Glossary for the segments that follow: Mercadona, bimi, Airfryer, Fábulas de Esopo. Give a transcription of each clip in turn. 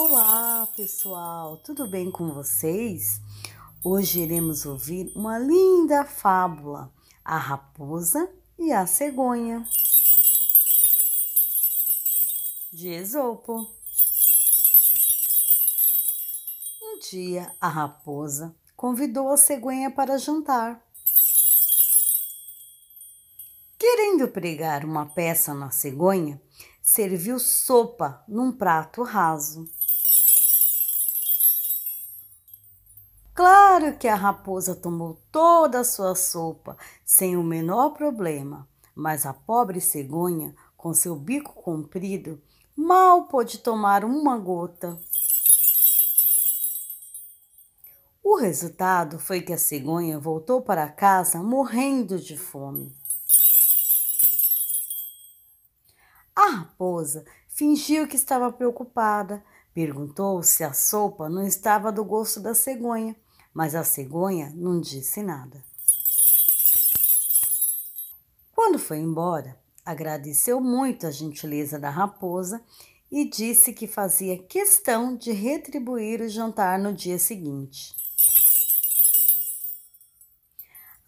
Olá pessoal, tudo bem com vocês? Hoje iremos ouvir uma linda fábula, a raposa e a cegonha, de Esopo. Um dia a raposa convidou a cegonha para jantar. Querendo pregar uma peça na cegonha, serviu sopa num prato raso. Claro que a raposa tomou toda a sua sopa, sem o menor problema, mas a pobre cegonha, com seu bico comprido, mal pôde tomar uma gota. O resultado foi que a cegonha voltou para casa morrendo de fome. A raposa fingiu que estava preocupada, perguntou se a sopa não estava do gosto da cegonha. Mas a cegonha não disse nada. Quando foi embora, agradeceu muito a gentileza da raposa e disse que fazia questão de retribuir o jantar no dia seguinte.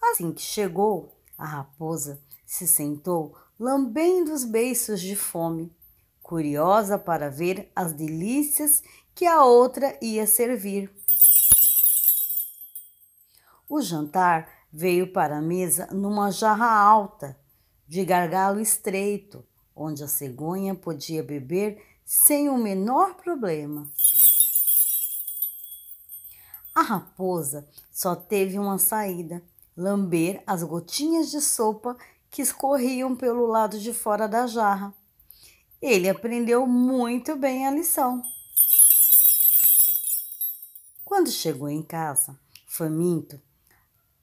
Assim que chegou, a raposa se sentou lambendo os beiços de fome, curiosa para ver as delícias que a outra ia servir. O jantar veio para a mesa numa jarra alta, de gargalo estreito, onde a cegonha podia beber sem o menor problema. A raposa só teve uma saída, lamber as gotinhas de sopa que escorriam pelo lado de fora da jarra. Ele aprendeu muito bem a lição. Quando chegou em casa, faminto,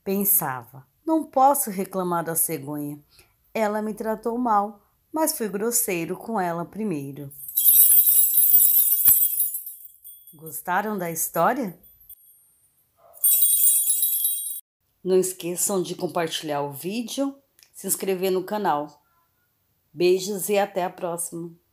pensava, não posso reclamar da cegonha, ela me tratou mal, mas fui grosseiro com ela primeiro. Gostaram da história? Não esqueçam de compartilhar o vídeo, se inscrever no canal. Beijos e até a próxima!